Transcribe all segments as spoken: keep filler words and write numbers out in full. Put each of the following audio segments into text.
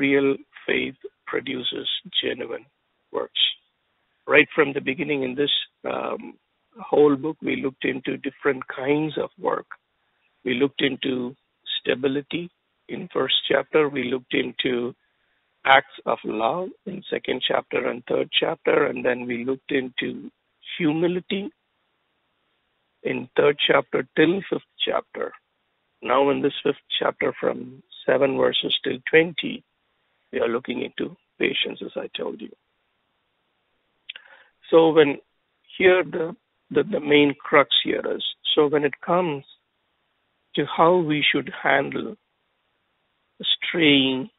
real faith produces genuine works. Right from the beginning in this um, whole book, we looked into different kinds of work. We looked into stability in first chapter. We looked into acts of love in second chapter and third chapter. And then we looked into humility in third chapter till fifth chapter. Now in this fifth chapter from seven verses till twenty, we are looking into patience, as I told you. So when here the, the, the main crux here is, so when it comes to how we should handle a straying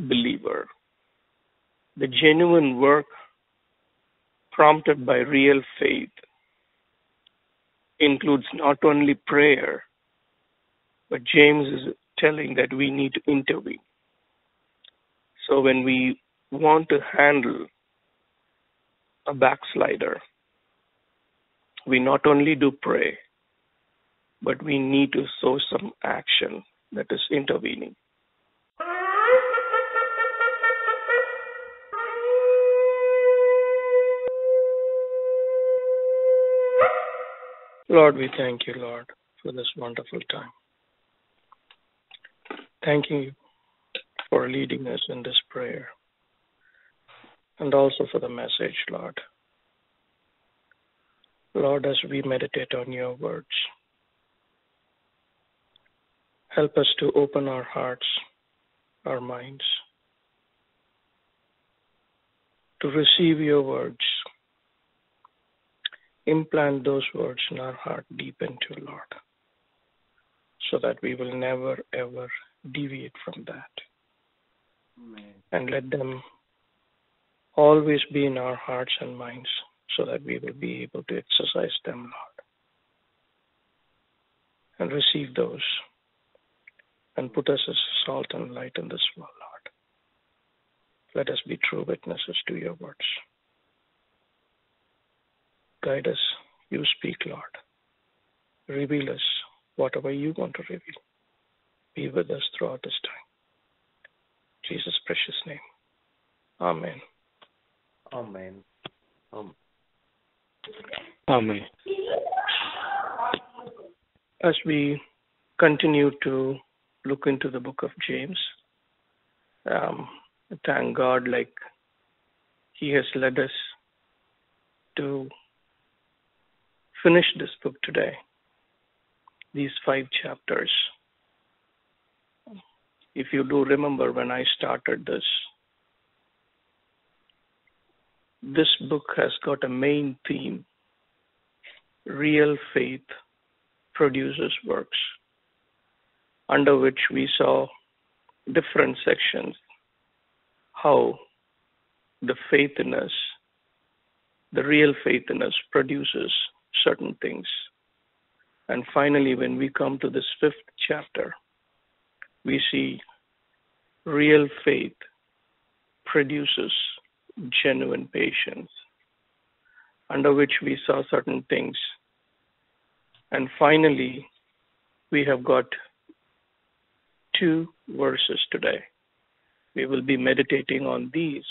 believer, the genuine work prompted by real faith includes not only prayer, but James is telling that we need to intervene. So when we want to handle a backslider, we not only do pray, but we need to show some action, that is intervening. Lord, we thank you, Lord, for this wonderful time. Thank you for leading us in this prayer and also for the message, Lord. Lord, as we meditate on your words, help us to open our hearts, our minds, to receive your words. Implant those words in our heart deep into, Lord, so that we will never, ever deviate from that. Amen. And let them always be in our hearts and minds so that we will be able to exercise them, Lord, and receive those and put us as salt and light in this world, Lord. Let us be true witnesses to your words. Guide us, you speak, Lord. Reveal us whatever you want to reveal. Be with us throughout this time. Jesus' precious name. Amen. Amen. Amen. Amen. As we continue to look into the book of James, um, thank God, like he has led us to finish this book today, these five chapters. If you do remember when I started this, this book has got a main theme. Real faith produces works, under which we saw different sections, how the faith in us, the real faith in us produces certain things. And finally, when we come to this fifth chapter, we see real faith produces genuine patience, under which we saw certain things. And finally, we have got two verses today. We will be meditating on these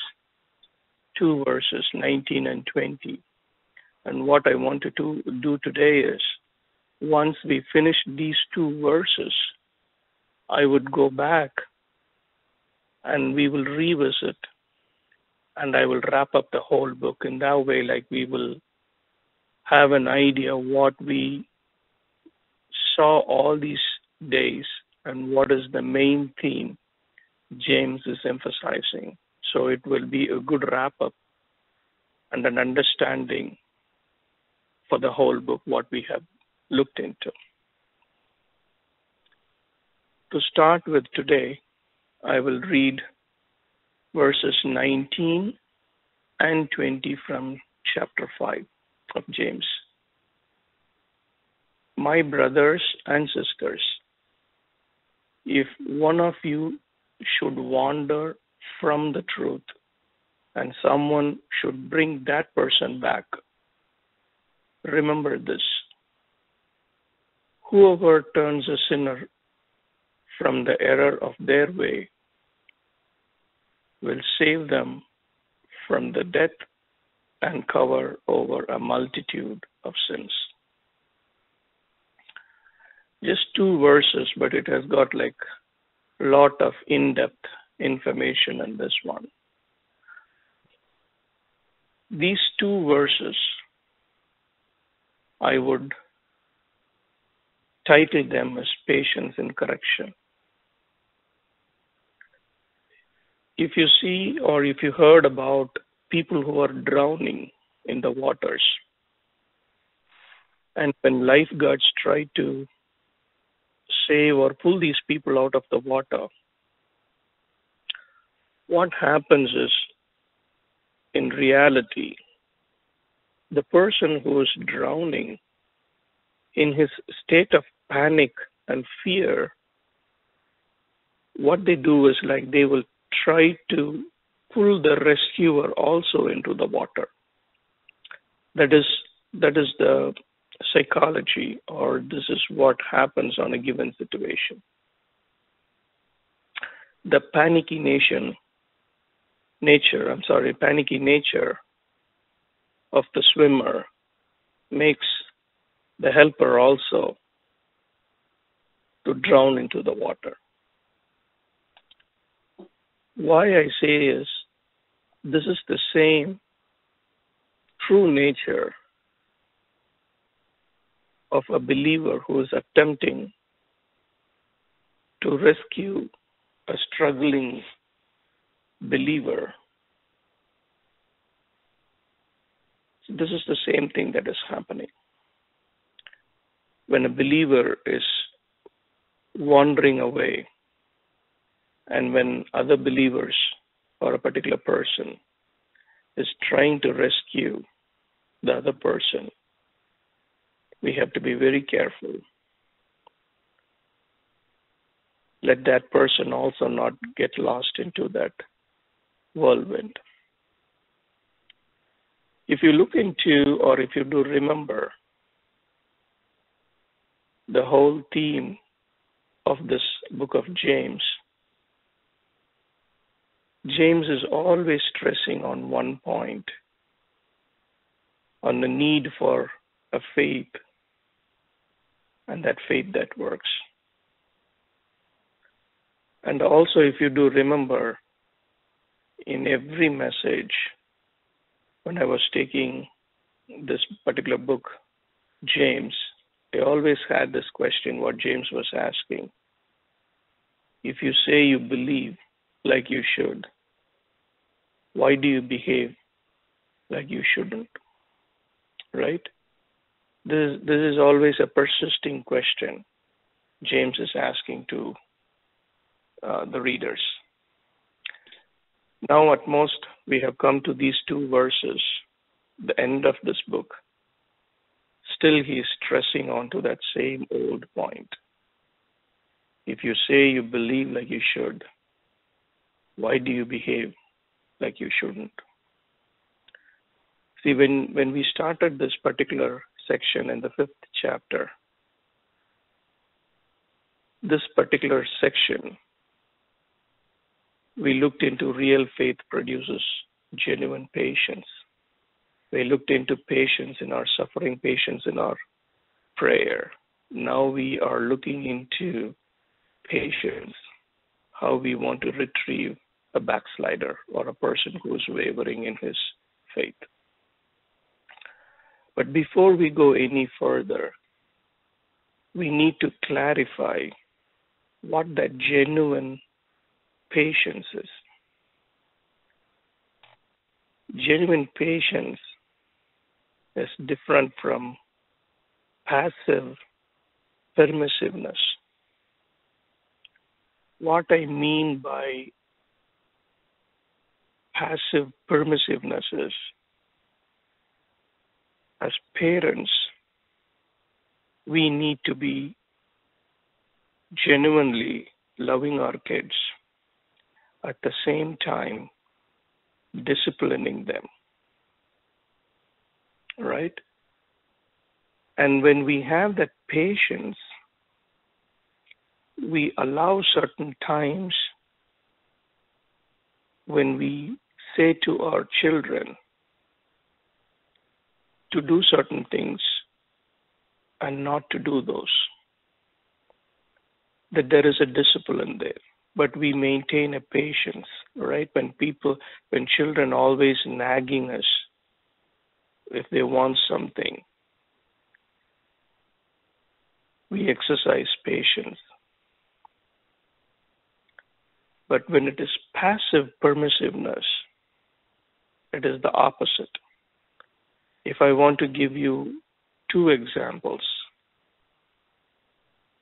two verses, nineteen and twenty. And what I want to do today is, once we finish these two verses, I would go back and we will revisit and I will wrap up the whole book. In that way, like, we will have an idea what we saw all these days and what is the main theme James is emphasizing. So it will be a good wrap up and an understanding for the whole book, what we have looked into. To start with today, I will read verses nineteen and twenty from chapter five of James. My brothers and sisters, if one of you should wander from the truth and someone should bring that person back, remember this: whoever turns a sinner from the error of their way will save them from the death and cover over a multitude of sins. Just two verses, but it has got like a lot of in-depth information in this one. These two verses, I would title them as patience in correction. If you see or if you heard about people who are drowning in the waters, and when lifeguards try to save or pull these people out of the water, what happens is, in reality, the person who is drowning, in his state of panic and fear, what they do is like they will try to pull the rescuer also into the water. That is, that is the psychology, or this is what happens on a given situation. The panicky nation, nature, I'm sorry, panicky nature of the swimmer makes the helper also to drown into the water. Why I say is, this is the same true nature of a believer who is attempting to rescue a struggling believer. This is the same thing that is happening. When a believer is wandering away, and when other believers or a particular person is trying to rescue the other person, we have to be very careful. Let that person also not get lost into that whirlwind. If you look into, or if you do remember, the whole theme of this book of James, James is always stressing on one point, on the need for a faith, and that faith that works. And also, if you do remember, in every message, when I was taking this particular book, James, I always had this question, what James was asking. If you say you believe like you should, why do you behave like you shouldn't? Right? This, this is always a persisting question James is asking to uh, the readers. Now at most, we have come to these two verses, the end of this book. Still, he is stressing onto that same old point. If you say you believe like you should, why do you behave like you shouldn't? See, when, when we started this particular section in the fifth chapter, this particular section, we looked into real faith produces genuine patience. We looked into patience in our suffering, patience in our prayer. Now we are looking into patience, how we want to retrieve a backslider or a person who is wavering in his faith. But before we go any further, we need to clarify what that genuine patience is. Genuine patience is different from passive permissiveness. What I mean by passive permissiveness is, as parents, we need to be genuinely loving our kids, at the same time disciplining them, right? And when we have that patience, we allow certain times when we say to our children to do certain things and not to do those, that there is a discipline there, but we maintain a patience, right? When people, when children always nagging us if they want something, we exercise patience. But when it is passive permissiveness, it is the opposite. If I want to give you two examples,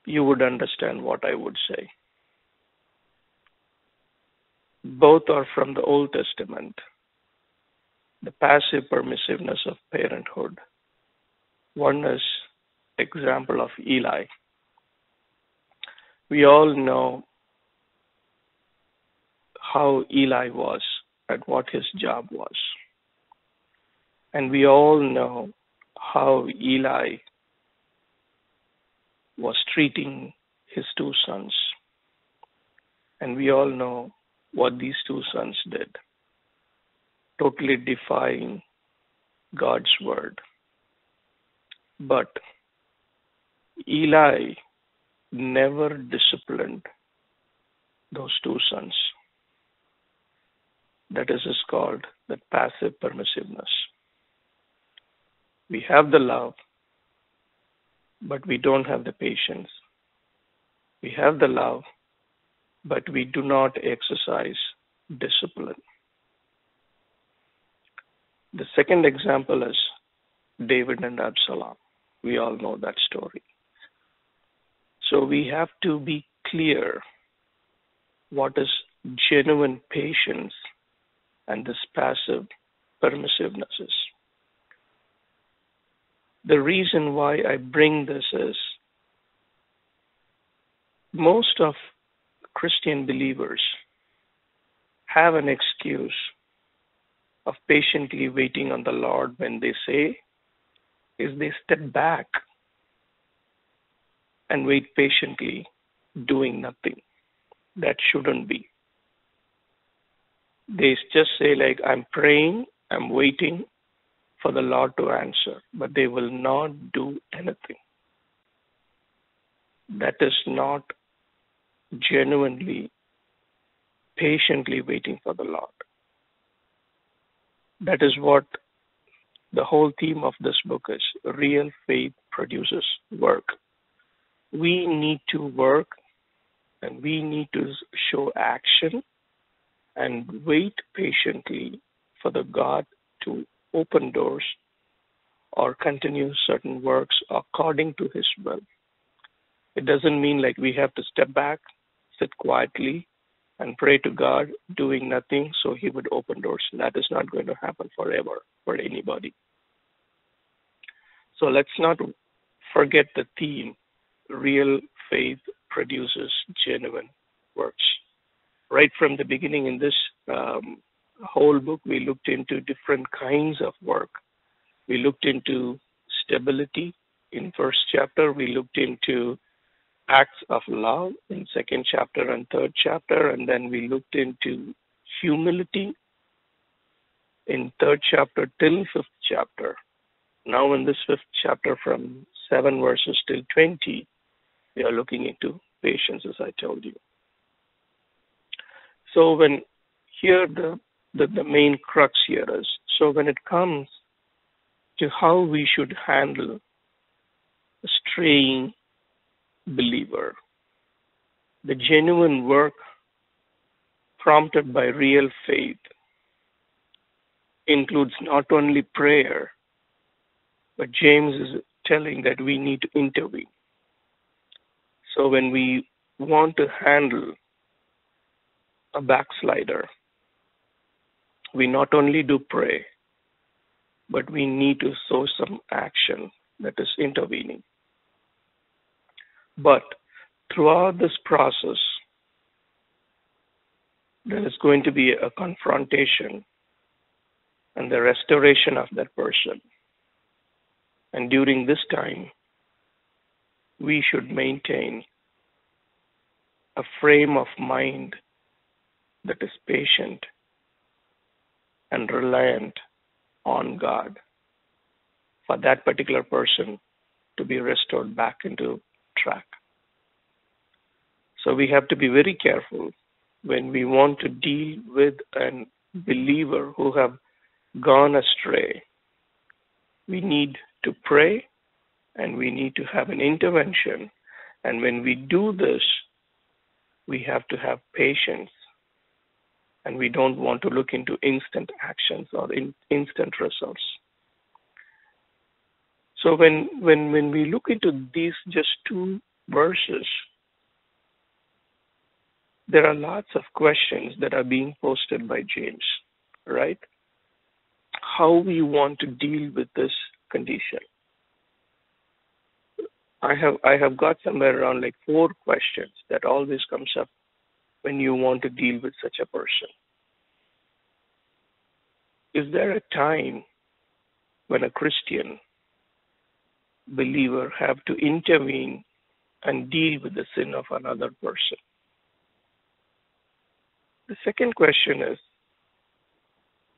you would understand what I would say. Both are from the Old Testament, the passive permissiveness of parenthood. One is example of Eli. We all know how Eli was and what his job was. And we all know how Eli was treating his two sons. And we all know what these two sons did, totally defying God's word. But Eli never disciplined those two sons. That is, is called the passive permissiveness. We have the love, but we don't have the patience. We have the love, but we do not exercise discipline. The second example is David and Absalom. We all know that story. So we have to be clear what is genuine patience and this passive permissiveness is. The reason why I bring this is most of Christian believers have an excuse of patiently waiting on the Lord when they say, is they step back and wait patiently doing nothing. That shouldn't be. They just say like, I'm praying, I'm waiting for the Lord to answer, but they will not do anything. That is not genuinely, patiently waiting for the Lord. That is what the whole theme of this book is. Real faith produces work. We need to work and we need to show action and wait patiently for the God to open doors or continue certain works according to his will. It doesn't mean like we have to step back, sit quietly and pray to God doing nothing so he would open doors. That is not going to happen forever for anybody. So let's not forget the theme. Real faith produces genuine works. Right from the beginning in this um, whole book, we looked into different kinds of work. We looked into stability in first chapter. We looked into acts of love in second chapter and third chapter. And then we looked into humility in third chapter till fifth chapter. Now in this fifth chapter from seven verses till twenty, we are looking into patience, as I told you. So when here the The, the main crux here is, so when it comes to how we should handle a straying believer, the genuine work prompted by real faith includes not only prayer, but James is telling that we need to intervene. So when we want to handle a backslider, we not only do pray, but we need to show some action, that is intervening. But throughout this process, there is going to be a confrontation and the restoration of that person. And during this time, we should maintain a frame of mind that is patient and reliant on God for that particular person to be restored back into track. So we have to be very careful when we want to deal with a believer who have gone astray. We need to pray and we need to have an intervention. And when we do this, we have to have patience, and we don't want to look into instant actions or in, instant results. So when, when, when we look into these just two verses, there are lots of questions that are being posted by James, right? How we want to deal with this condition. I have I have got somewhere around like four questions that always comes up when you want to deal with such a person. Is there a time when a Christian believer have to intervene and deal with the sin of another person? The second question is,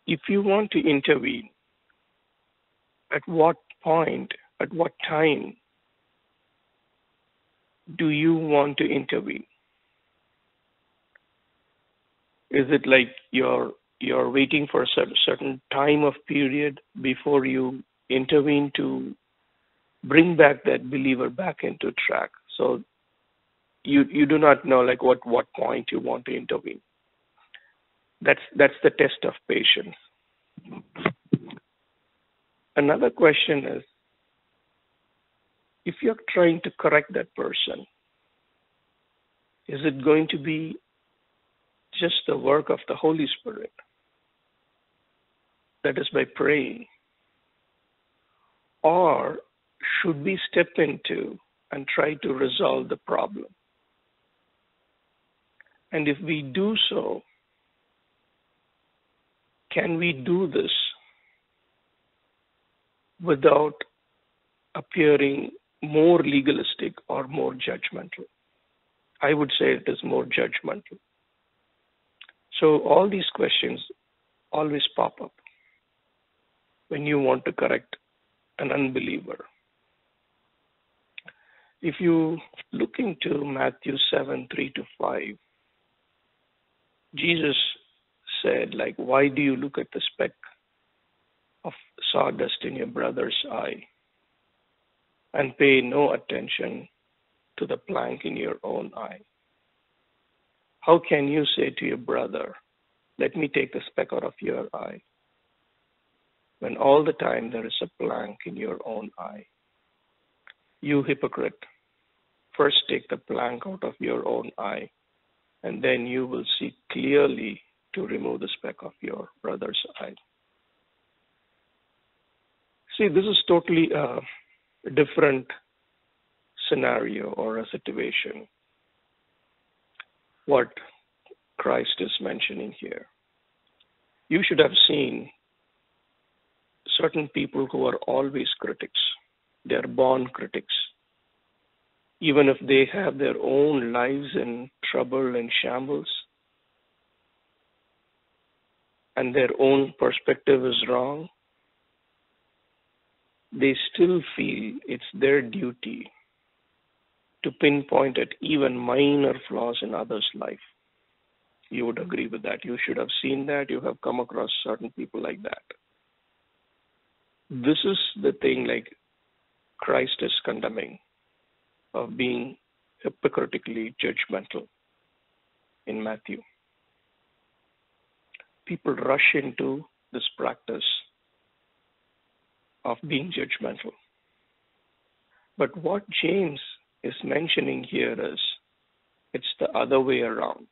if you want to intervene, at what point, at what time do you want to intervene? Is it like you're you're waiting for a certain time of period before you intervene to bring back that believer back into track? So you you do not know like what what point you want to intervene. That's that's the test of patience. Another question is, if you're trying to correct that person, is it going to be just the work of the Holy Spirit? That is by praying. Or should we step into and try to resolve the problem? And if we do so, can we do this without appearing more legalistic or more judgmental? I would say it is more judgmental. So all these questions always pop up when you want to correct an unbeliever. If you look into Matthew seven, three to five, Jesus said, like, why do you look at the speck of sawdust in your brother's eye and pay no attention to the plank in your own eye? How can you say to your brother, let me take the speck out of your eye, when all the time there is a plank in your own eye? You hypocrite, first take the plank out of your own eye, and then you will see clearly to remove the speck of your brother's eye. See, this is totally a different scenario or a situation, what Christ is mentioning here. You should have seen certain people who are always critics. They are born critics. Even if they have their own lives in trouble and shambles, and their own perspective is wrong, they still feel it's their duty to pinpoint at even minor flaws in others' life. You would agree with that. You should have seen that. You have come across certain people like that. This is the thing like Christ is condemning, of being hypocritically judgmental in Matthew. People rush into this practice of being judgmental. But what James is mentioning here is it's the other way around.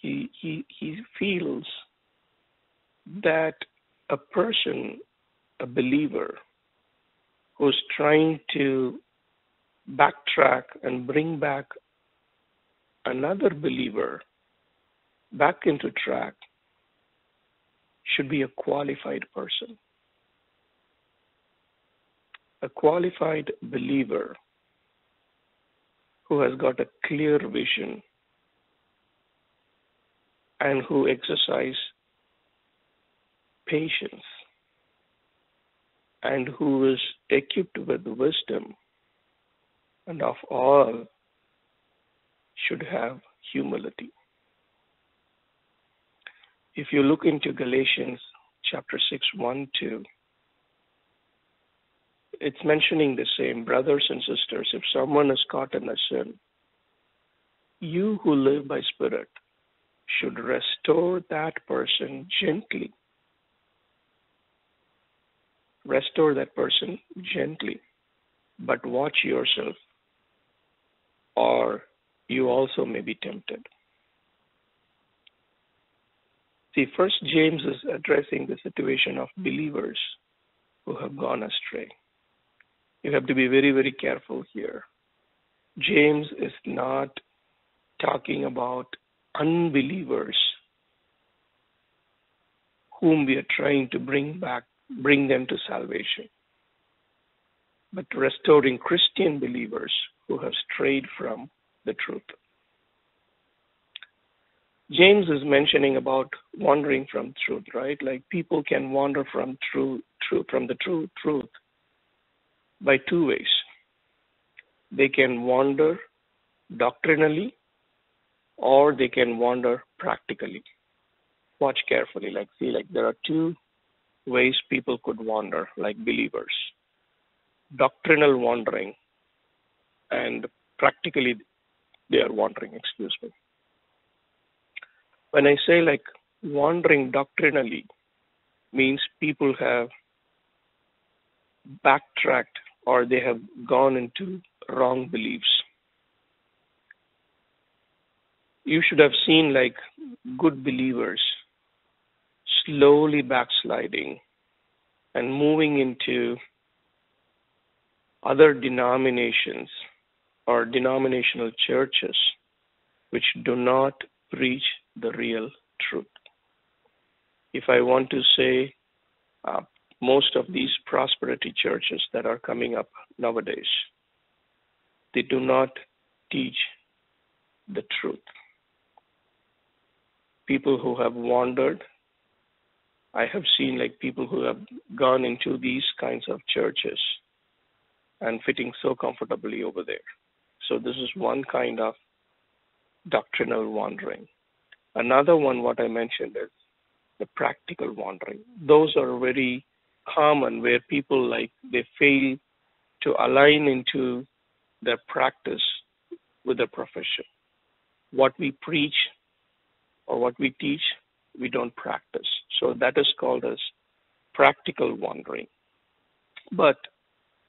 He, he, he feels that a person, a believer, who's trying to backtrack and bring back another believer back into track should be a qualified person. A qualified believer who has got a clear vision and who exercises patience, and who is equipped with wisdom, and of all should have humility. If you look into Galatians chapter six, one, two, it's mentioning the same. Brothers and sisters, if someone is caught in a sin, you who live by Spirit should restore that person gently. Restore that person gently, but watch yourself, or you also may be tempted. See, first James is addressing the situation of believers who have gone astray. You have to be very, very careful here. James is not talking about unbelievers whom we are trying to bring back, bring them to salvation, but restoring Christian believers who have strayed from the truth. James is mentioning about wandering from truth, right? Like people can wander from true, true, from the true truth by two ways. They can wander doctrinally, or they can wander practically. Watch carefully. Like, see, like there are two ways people could wander, like believers. Doctrinal wandering, and practically they are wandering, excuse me. When I say like wandering doctrinally, means people have backtracked or they have gone into wrong beliefs. You should have seen like good believers slowly backsliding and moving into other denominations or denominational churches which do not preach the real truth. If I want to say, uh, most of these prosperity churches that are coming up nowadays, they do not teach the truth. People who have wandered, I have seen like people who have gone into these kinds of churches and fitting so comfortably over there. So this is one kind of doctrinal wandering. Another one, what I mentioned, is the practical wandering. Those are very common where people like they fail to align into their practice with their profession. What we preach or what we teach, we don't practice. So that is called as practical wandering. But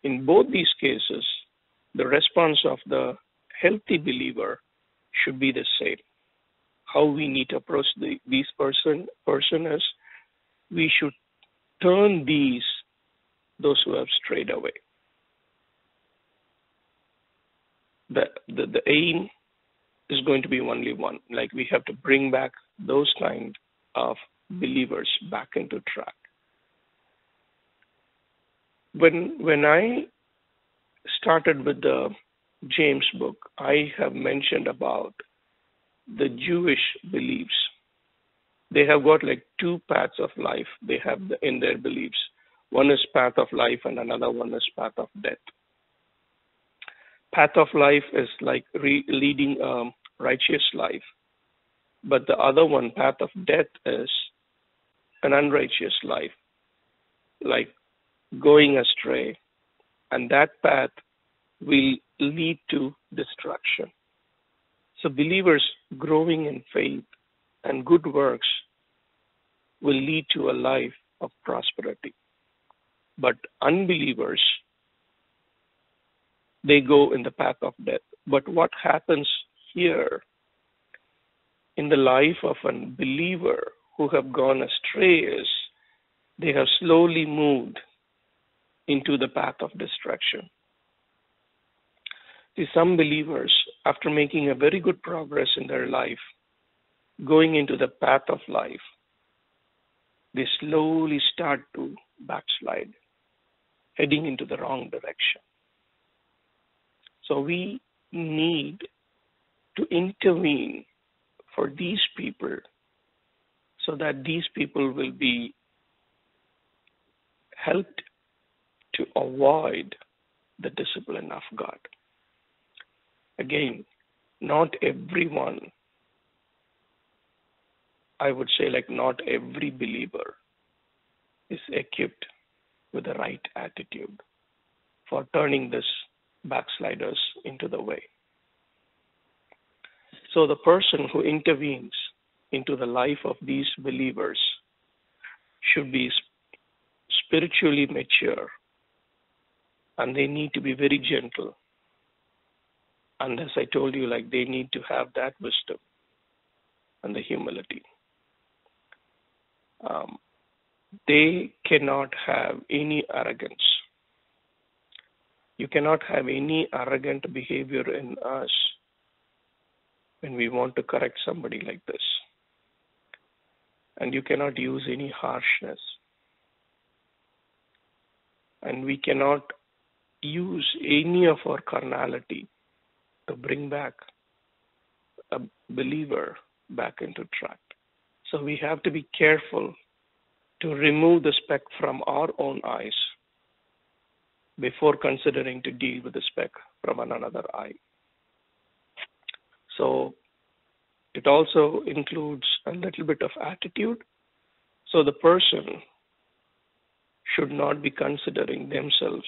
in both these cases, the response of the healthy believer should be the same. How we need to approach the, these person, person is we should turn these, those who have strayed away. The, the, the aim is going to be only one. Like we have to bring back those kind of believers back into track. When, when I started with the James book, I have mentioned about the Jewish beliefs. They have got like two paths of life they have in their beliefs. One is path of life and another one is path of death. Path of life is like re- leading a righteous life, but the other one, path of death, is an unrighteous life, like going astray, and that path will lead to destruction. So believers growing in faith and good works will lead to a life of prosperity. But unbelievers, they go in the path of death. But what happens here in the life of a believer who have gone astray is they have slowly moved into the path of destruction. See, some believers, after making a very good progress in their life, going into the path of life, they slowly start to backslide, heading into the wrong direction. So we need to intervene for these people so that these people will be helped to avoid the discipline of God. Again, not everyone, I would say like not every believer is equipped with the right attitude for turning this backsliders into the way. So the person who intervenes into the life of these believers should be spiritually mature, and they need to be very gentle. And as I told you, like they need to have that wisdom and the humility. Um, they cannot have any arrogance. You cannot have any arrogant behavior in us when we want to correct somebody like this. And you cannot use any harshness. And we cannot use any of our carnality to bring back a believer back into track. So we have to be careful to remove the speck from our own eyes before considering to deal with the speck from another eye. So it also includes a little bit of attitude. So the person should not be considering themselves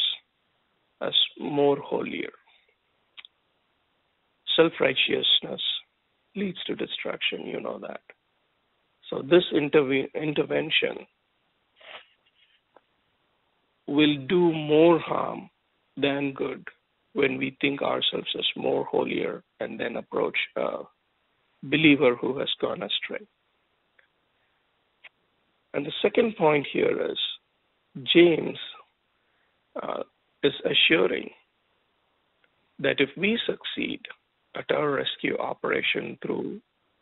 as more holier. Self-righteousness leads to destruction, you know that. So this interve- intervention will do more harm than good when we think ourselves as more holier and then approach a believer who has gone astray. And the second point here is James uh, is assuring that if we succeed at our rescue operation through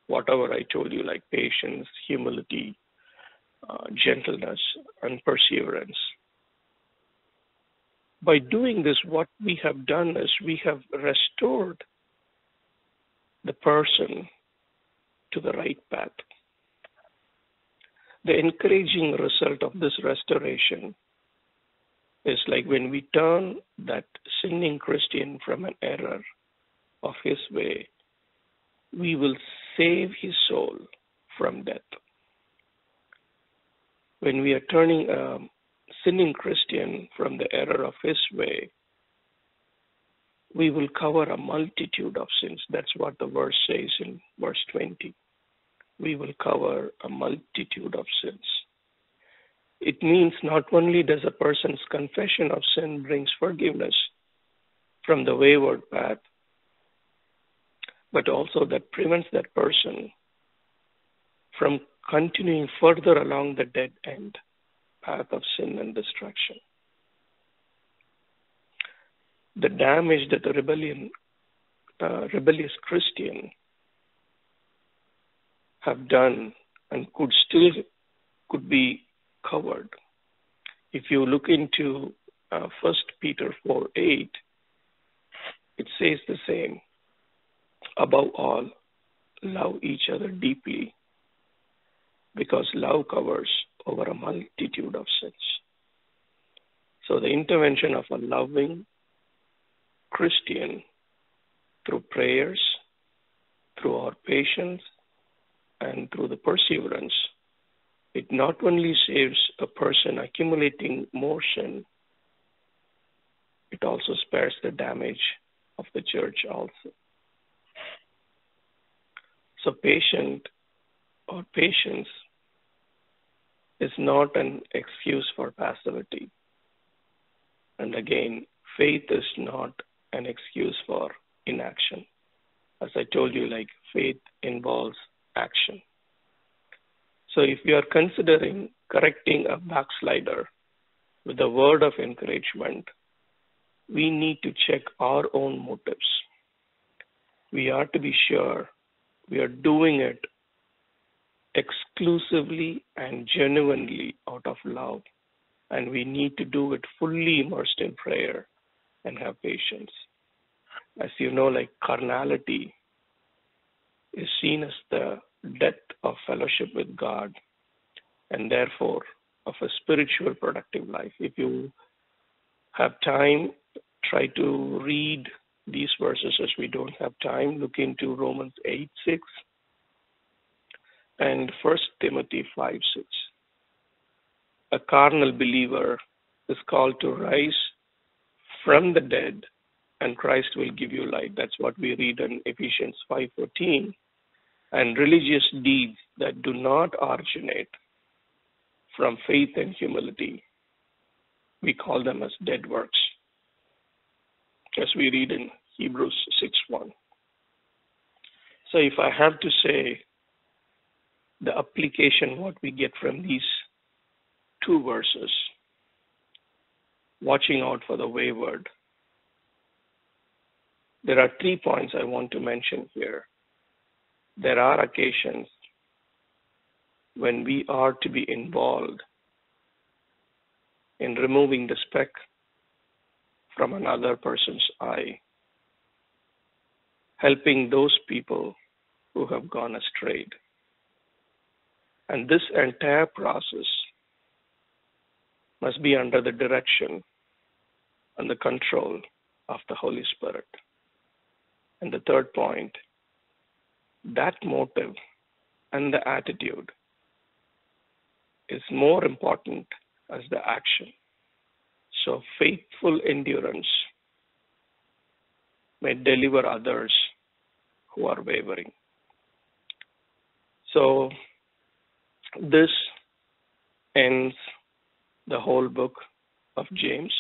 whatever I told you, like patience, humility, uh, gentleness, and perseverance, by doing this, what we have done is we have restored the person to the right path. The encouraging result of this restoration is like when we turn that sinning Christian from an error of his way, we will save his soul from death. When we are turning a sinning Christian from the error of his way, we will cover a multitude of sins. That's what the verse says in verse twenty. We will cover a multitude of sins. It means not only does a person's confession of sin brings forgiveness from the wayward path, but also that prevents that person from continuing further along the dead end path of sin and destruction. The damage that the rebellion, uh, rebellious Christian have done and could still could be covered. If you look into uh, First Peter four eight, it says the same. Above all, love each other deeply, because love covers over a multitude of sins. So the intervention of a loving Christian through prayers, through our patience, and through the perseverance, it not only saves a person accumulating more sin, it also spares the damage of the church also. So patient or patience is not an excuse for passivity. And again, faith is not an excuse for inaction. As I told you, like faith involves action. So if you are considering correcting a backslider with a word of encouragement, we need to check our own motives. We are to be sure we are doing it exclusively and genuinely out of love, and we need to do it fully immersed in prayer and have patience. As you know, like carnality is seen as the death of fellowship with God, and therefore of a spiritual productive life. If you have time, try to read these verses. As we don't have time, look into Romans eight six and First Timothy five six. A carnal believer is called to rise from the dead, and Christ will give you light. That's what we read in Ephesians five fourteen. And religious deeds that do not originate from faith and humility, we call them as dead works, as we read in Hebrews six one. So if I have to say the application, what we get from these two verses, watching out for the wayward, there are three points I want to mention here. There are occasions when we are to be involved in removing the speck from another person's eye, helping those people who have gone astray. And this entire process must be under the direction and the control of the Holy Spirit. And the third point, that motive and the attitude is more important as the action. So faithful endurance may deliver others who are wavering. So this ends the whole book of James.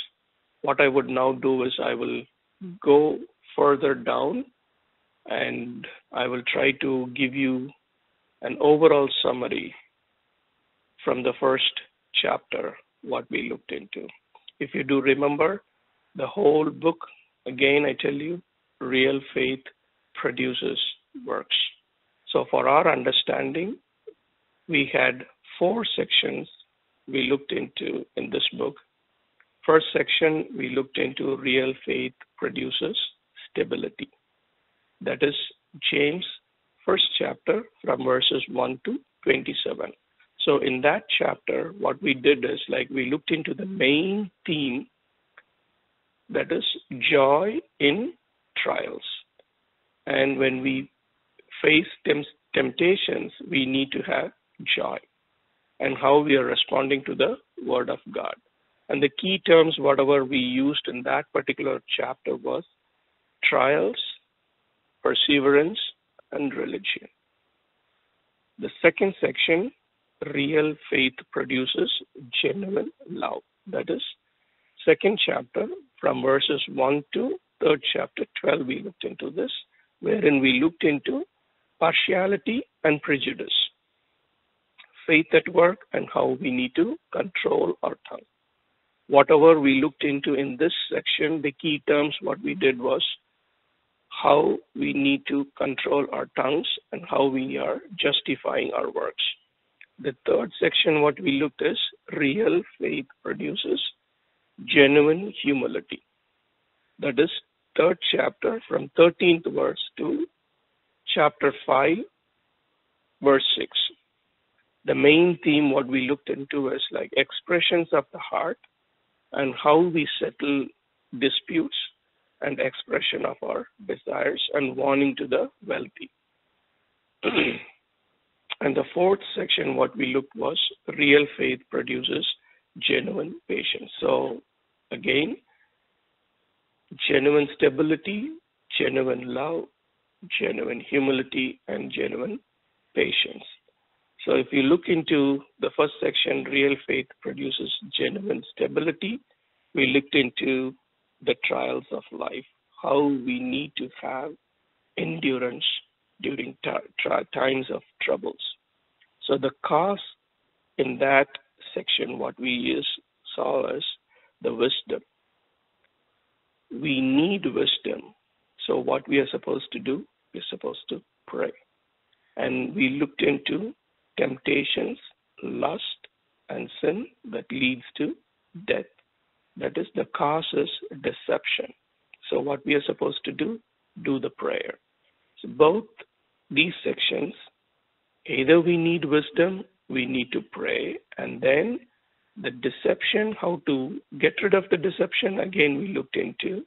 What I would now do is I will go further down and I will try to give you an overall summary from the first chapter, what we looked into. If you do remember, the whole book, again, I tell you, real faith produces works. So for our understanding, we had four sections we looked into in this book. First section, we looked into real faith produces stability. That is James, first chapter from verses one to twenty-seven. So in that chapter, what we did is like we looked into the main theme, that is joy in trials. And when we face temptations, we need to have joy and how we are responding to the word of God. And the key terms, whatever we used in that particular chapter was trials, perseverance, and religion. The second section, real faith produces genuine love. That is second chapter from verses one to third chapter twelve, we looked into this, wherein we looked into partiality and prejudice, faith at work, and how we need to control our tongue. Whatever we looked into in this section, the key terms what we did was how we need to control our tongues and how we are justifying our works. The third section, what we looked is real faith produces genuine humility. That is third chapter from thirteenth verse to chapter five, verse six. The main theme what we looked into is like expressions of the heart and how we settle disputes and expression of our desires and warning to the wealthy. And the fourth section, what we looked was real faith produces genuine patience. So again, genuine stability, genuine love, genuine humility, and genuine patience. So if you look into the first section, real faith produces genuine stability, we looked into the trials of life, how we need to have endurance during times of troubles. So the cause in that section, what we saw is the wisdom. We need wisdom. So what we are supposed to do, we're supposed to pray. And we looked into temptations, lust, and sin that leads to death. That is the cause is deception. So what we are supposed to do, do the prayer. So both these sections, either we need wisdom, we need to pray, and then The deception, how to get rid of the deception, again we looked into.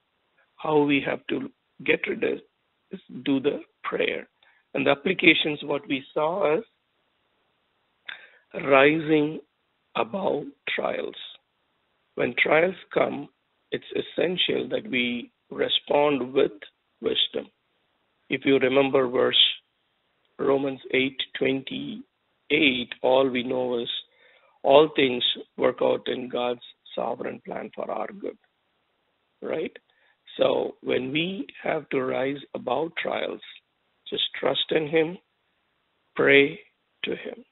How we have to get rid of is do the prayer. And the applications, what we saw is rising above trials. When trials come, it's essential that we respond with wisdom. If you remember verse Romans eight twenty-eight, all we know is all things work out in God's sovereign plan for our good, right? So when we have to rise above trials, just trust in Him, pray to Him.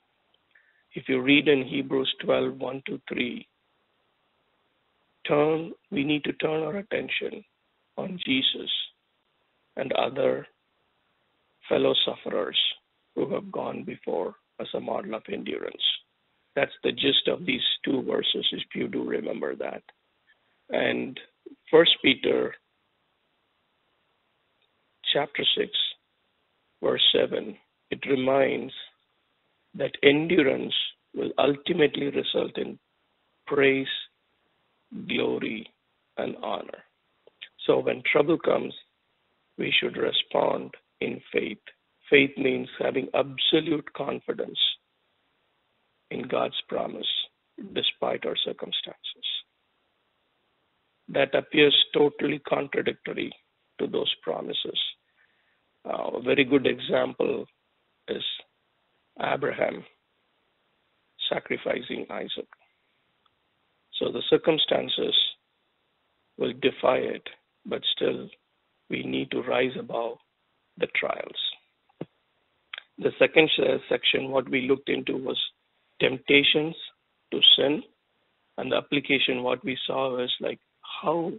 If you read in Hebrews twelve, one to three, turn, we need to turn our attention on Jesus and other fellow sufferers who have gone before as a model of endurance. That's the gist of these two verses, if you do remember that. And First Peter chapter six, verse seven, it reminds that endurance will ultimately result in praise, glory, and honor. So when trouble comes, we should respond in faith. Faith means having absolute confidence in God's promise despite our circumstances. That appears totally contradictory to those promises. Uh, a very good example is Abraham sacrificing Isaac. So the circumstances will defy it, but still we need to rise above the trials. The second section, what we looked into was temptations to sin, and the application, what we saw was like how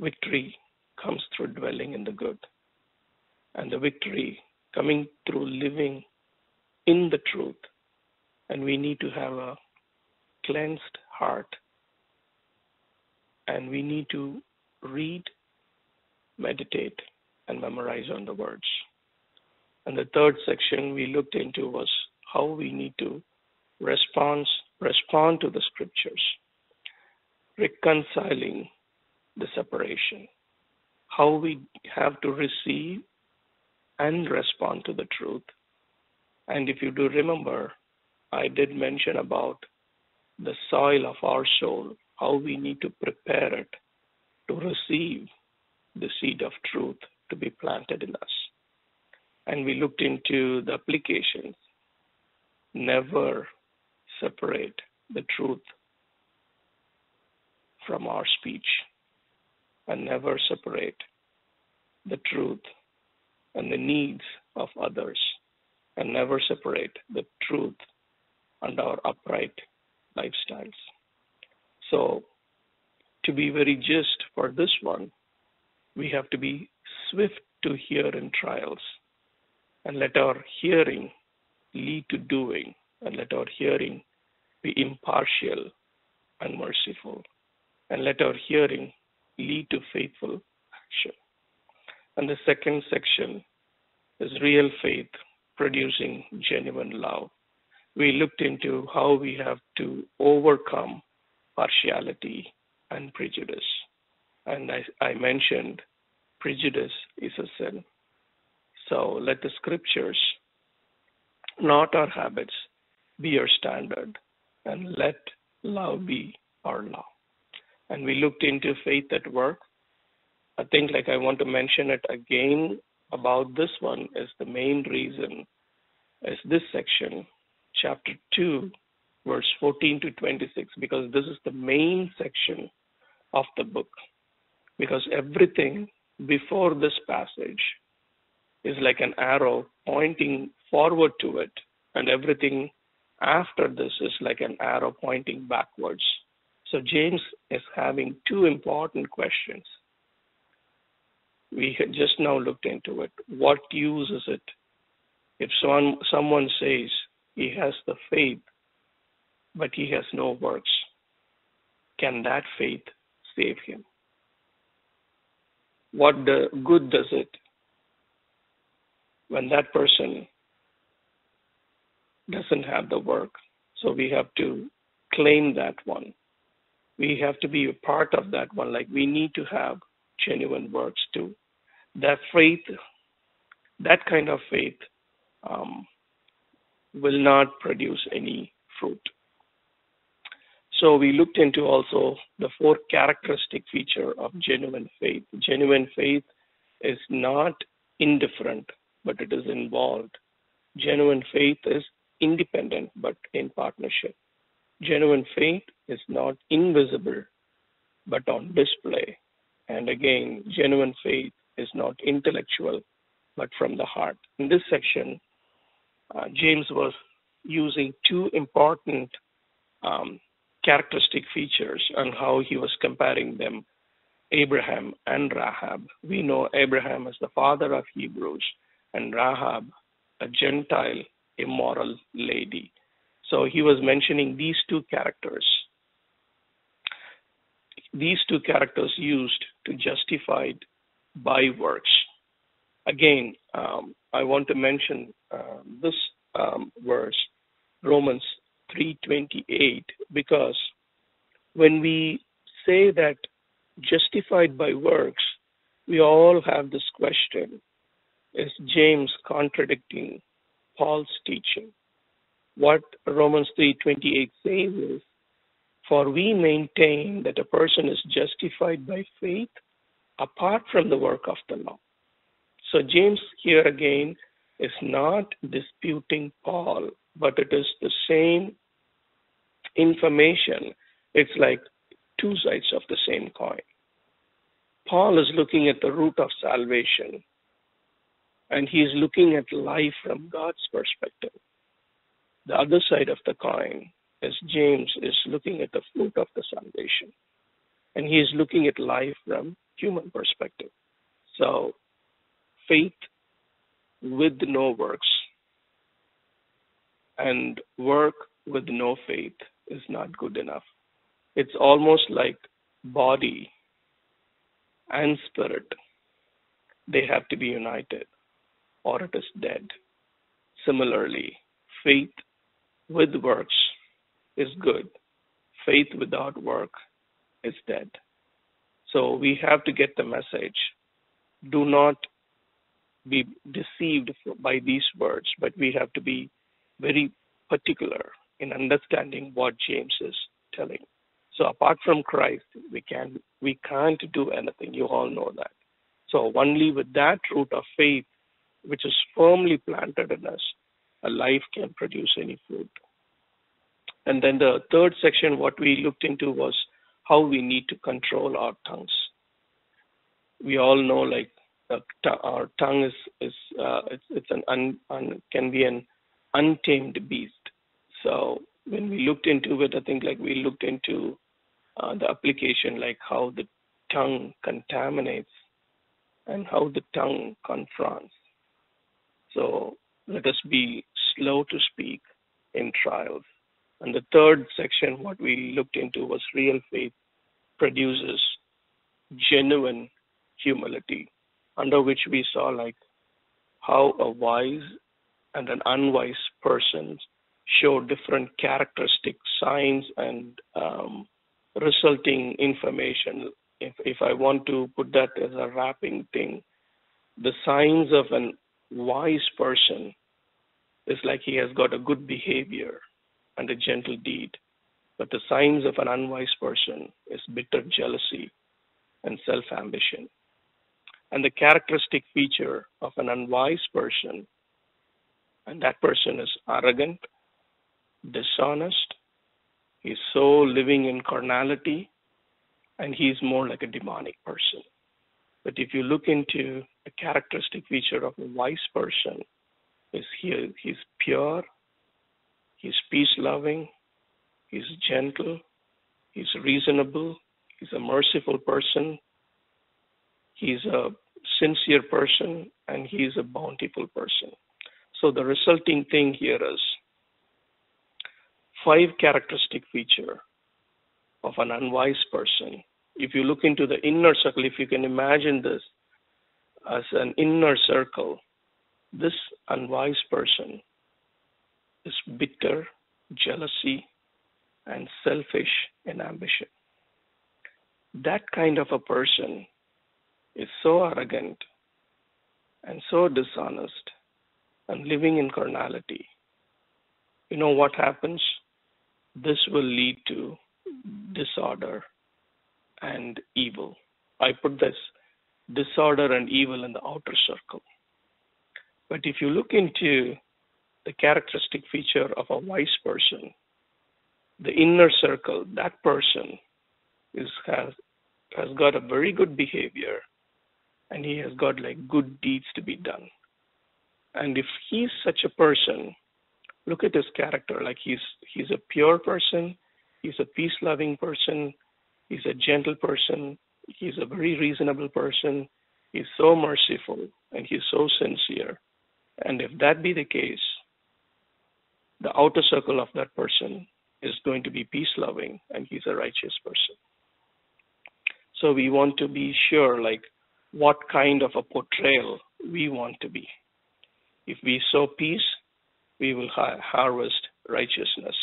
victory comes through dwelling in the good, and the victory coming through living in the truth. And we need to have a cleansed heart, and we need to read, meditate, and memorize on the words. And the third section we looked into was how we need to respond, respond to the scriptures, reconciling the separation, how we have to receive and respond to the truth. And if you do remember, I did mention about the soil of our soul, how we need to prepare it to receive the seed of truth to be planted in us. And we looked into the applications. Never separate the truth from our speech, and never separate the truth and the needs of others, and never separate the truth and our upright lifestyles. So, to be very just for this one, we have to be swift to hear in trials, and let our hearing lead to doing, and let our hearing be impartial and merciful, and let our hearing lead to faithful action. And the second section is real faith producing genuine love. We looked into how we have to overcome partiality and prejudice. And I, I mentioned prejudice is a sin. So let the scriptures, not our habits, be our standard, and let love be our law. And we looked into faith at work. I think like I want to mention it again about this one is the main reason is this section, chapter two, verse fourteen to twenty-six, because this is the main section of the book, because everything before this passage is like an arrow pointing forward to it, and everything after this is like an arrow pointing backwards. So James is having two important questions. We had just now looked into it. What use is it if someone, someone says he has the faith, but he has no works? Can that faith save him? What the good does it when that person doesn't have the work? So we have to claim that one. We have to be a part of that one. Like, we need to have genuine works too. That faith, that kind of faith um, will not produce any fruit. So we looked into also the four characteristic feature of genuine faith. Genuine faith is not indifferent, but it is involved. Genuine faith is independent, but in partnership. Genuine faith is not invisible, but on display. And again, genuine faith is not intellectual, but from the heart. In this section, uh, James was using two important um, characteristic features and how he was comparing them, Abraham and Rahab. We know Abraham is the father of Hebrews and Rahab, a Gentile, immoral lady. So he was mentioning these two characters. These two characters used to justify by works. Again, um, I want to mention uh, this um, verse, Romans three twenty-eight, because when we say that justified by works, we all have this question, is James contradicting Paul's teaching? What Romans three twenty-eight says is, for we maintain that a person is justified by faith apart from the work of the law. So James here again is not disputing Paul, but it is the same information. It's like two sides of the same coin. Paul is looking at the root of salvation, and he is looking at life from God's perspective. The other side of the coin is James is looking at the fruit of the salvation, and he is looking at life from human perspective. So faith with no works and work with no faith is not good enough. It's almost like body and spirit. They have to be united or it is dead. Similarly, faith with works is good. Faith without work is dead. So we have to get the message. Do not be deceived by these words, but we have to be very particular in understanding what James is telling. So apart from Christ, we can we can't do anything. You all know that. So only with that root of faith, which is firmly planted in us, a life can produce any fruit. And then the third section, what we looked into was how we need to control our tongues. We all know, like, our tongue is is uh, it's, it's an un, un, can be an untamed beast. So when we looked into it, I think like we looked into uh, the application, like how the tongue contaminates and how the tongue confronts. So let us be slow to speak in trials. And the third section, what we looked into was real faith produces genuine humility, under which we saw like how a wise and an unwise person show different characteristic signs and um, resulting information. If, if I want to put that as a wrapping thing, the signs of an wise person is like he has got a good behavior and a gentle deed. But the signs of an unwise person is bitter jealousy and self-ambition. And the characteristic feature of an unwise person, and that person is arrogant, dishonest, he's so living in carnality, and he's more like a demonic person. But if you look into a characteristic feature of a wise person, is he, he's pure, he's peace-loving, he's gentle, he's reasonable, he's a merciful person, he's a sincere person, and he's a bountiful person. So the resulting thing here is five characteristic feature of an unwise person. If you look into the inner circle, if you can imagine this as an inner circle, this unwise person is bitter, jealousy, and selfish in ambition. That kind of a person is so arrogant and so dishonest and living in carnality. You know what happens? This will lead to disorder and evil. I put this disorder and evil in the outer circle. But if you look into the characteristic feature of a wise person, the inner circle, that person is has has got a very good behavior, and he has got like good deeds to be done. And if he's such a person, look at his character. Like he's he's a pure person, he's a peace-loving person, he's a gentle person, he's a very reasonable person, he's so merciful, and he's so sincere. And if that be the case, the outer circle of that person is going to be peace-loving, and he's a righteous person. So we want to be sure, like, what kind of a portrayal we want to be. If we sow peace, we will ha- harvest righteousness.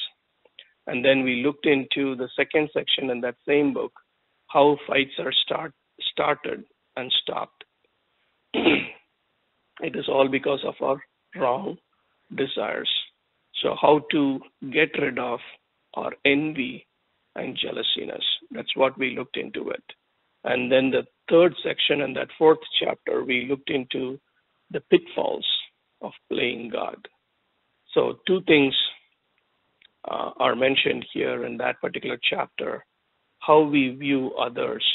And then we looked into the second section in that same book, how fights are start, started and stopped. It is all because of our wrong desires. So how to get rid of our envy and jealousiness. That's what we looked into it. And then the third section and that fourth chapter, we looked into the pitfalls of playing God. So two things uh, are mentioned here in that particular chapter, how we view others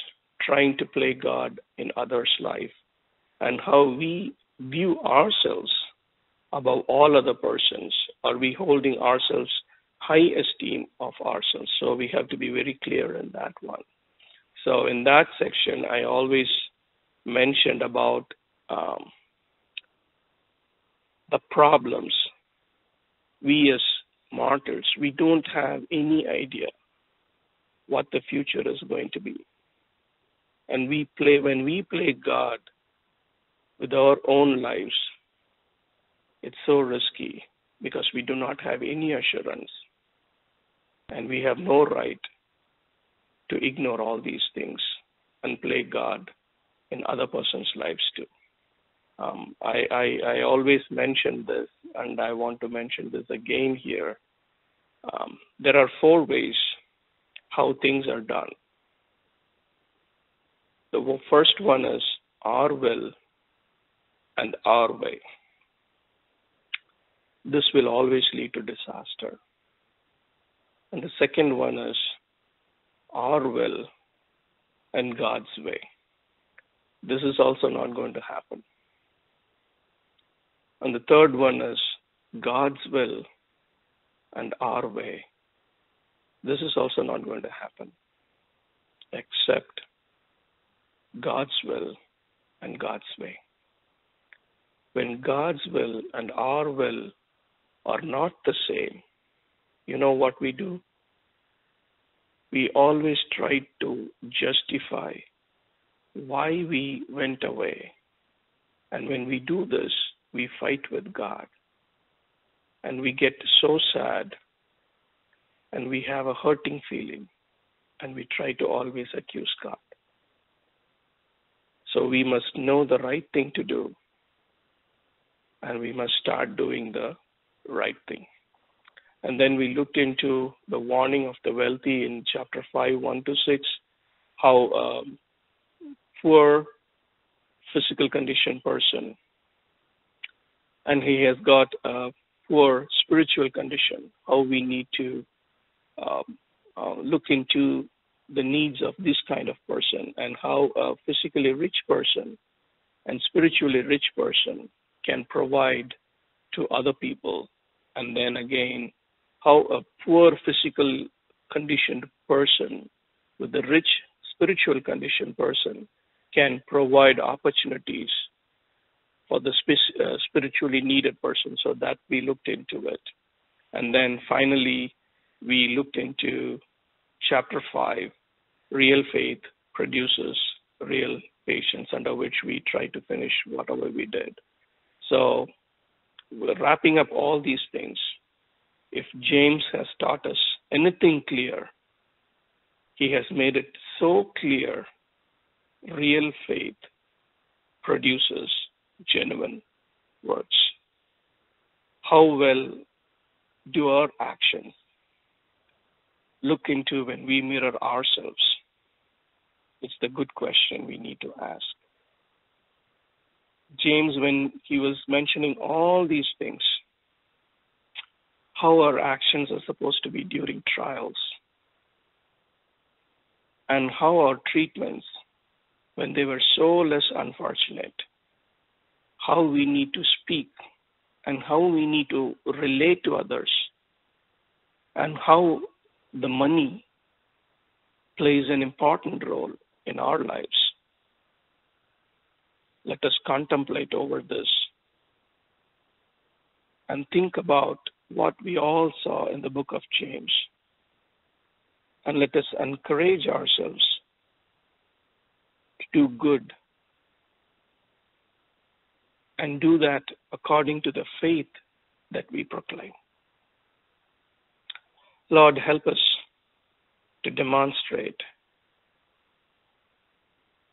trying to play God in others' life, and how we view ourselves above all other persons. Are we holding ourselves high esteem of ourselves? So we have to be very clear in that one. So in that section, I always mentioned about um, the problems. We as martyrs, we don't have any idea what the future is going to be. And we play, when we play God with our own lives, it's so risky because we do not have any assurance, and we have no right to ignore all these things and play God in other person's lives too. Um, I, I, I always mention this, and I want to mention this again here. Um, there are four ways how things are done. The first one is our will and our way. This will always lead to disaster. And the second one is our will and God's way. This is also not going to happen. And the third one is God's will and our way. This is also not going to happen, except God's will and God's way. When God's will and our will are not the same, you know what we do? We always try to justify why we went away. And when we do this, we fight with God. And we get so sad, and we have a hurting feeling, and we try to always accuse God. So we must know the right thing to do, and we must start doing the right thing. And then we looked into the warning of the wealthy in chapter five, one to six, how um, poor physical condition person, and he has got a poor spiritual condition, how we need to uh, uh, look into the needs of this kind of person, and how a physically rich person and spiritually rich person can provide to other people. And then again, how a poor physical conditioned person with a rich spiritual conditioned person can provide opportunities for the sp- uh, spiritually needed person. So that we looked into it. And then finally, we looked into chapter five, real faith produces real patience, under which we try to finish whatever we did. So we're wrapping up all these things. If James has taught us anything clear. He has made it so clear. Real faith produces genuine words. How well do our actions look into when we mirror ourselves? It's the good question we need to ask. James, when he was mentioning all these things, how our actions are supposed to be during trials, and how our treatments, when they were so less unfortunate, how we need to speak, and how we need to relate to others, and how the money plays an important role in our lives. Let us contemplate over this and think about what we all saw in the book of James. And let us encourage ourselves to do good, and do that according to the faith that we proclaim. Lord, help us to demonstrate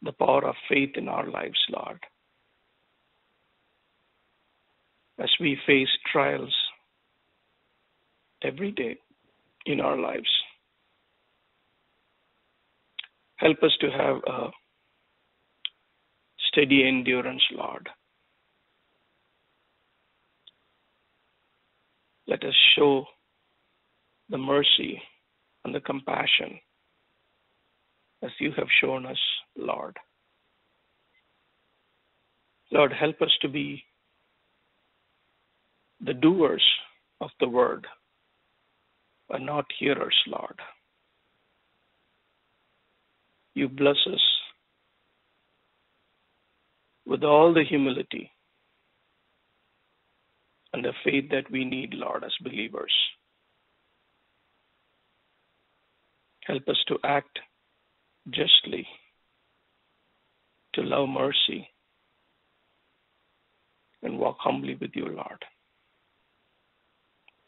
the power of faith in our lives, Lord. As we face trials every day in our lives, help us to have a steady endurance, Lord. Let us show the mercy and the compassion as you have shown us, Lord. Lord, help us to be the doers of the word and not hearers, Lord. You bless us with all the humility and the faith that we need, Lord, as believers. Help us to act justly, to love mercy, and walk humbly with you, Lord.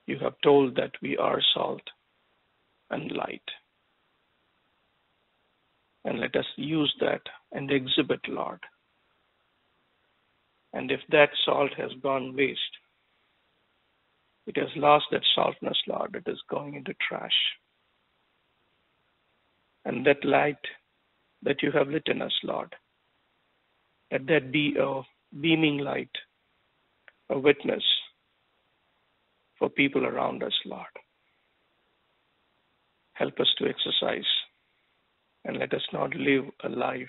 You have told that we are salt and light. And let us use that and exhibit, Lord. And if that salt has gone waste, it has lost that saltness, Lord. It is going into trash. And that light that you have lit in us, Lord, let that be a beaming light, a witness for people around us, Lord. Help us to exercise, and let us not live a life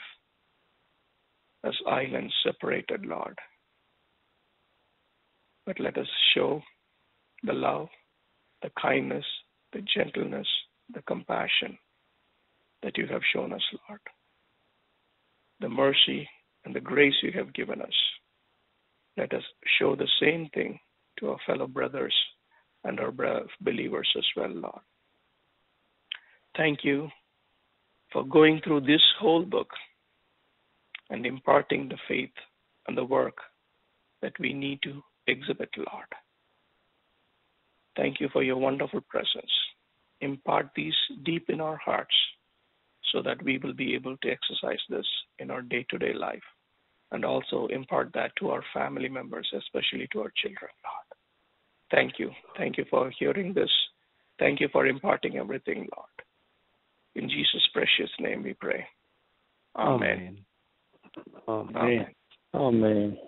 as islands separated, Lord. But let us show the love, the kindness, the gentleness, the compassion that you have shown us, Lord. The mercy and the grace you have given us. Let us show the same thing to our fellow brothers and our believers as well, Lord. Thank you for going through this whole book and imparting the faith and the work that we need to exhibit, Lord. Thank you for your wonderful presence. Impart these deep in our hearts so that we will be able to exercise this in our day-to-day life, and also impart that to our family members, especially to our children, Lord. Thank you. Thank you for hearing this. Thank you for imparting everything, Lord. In Jesus' precious name we pray. Amen. Amen. Amen. Amen. Amen.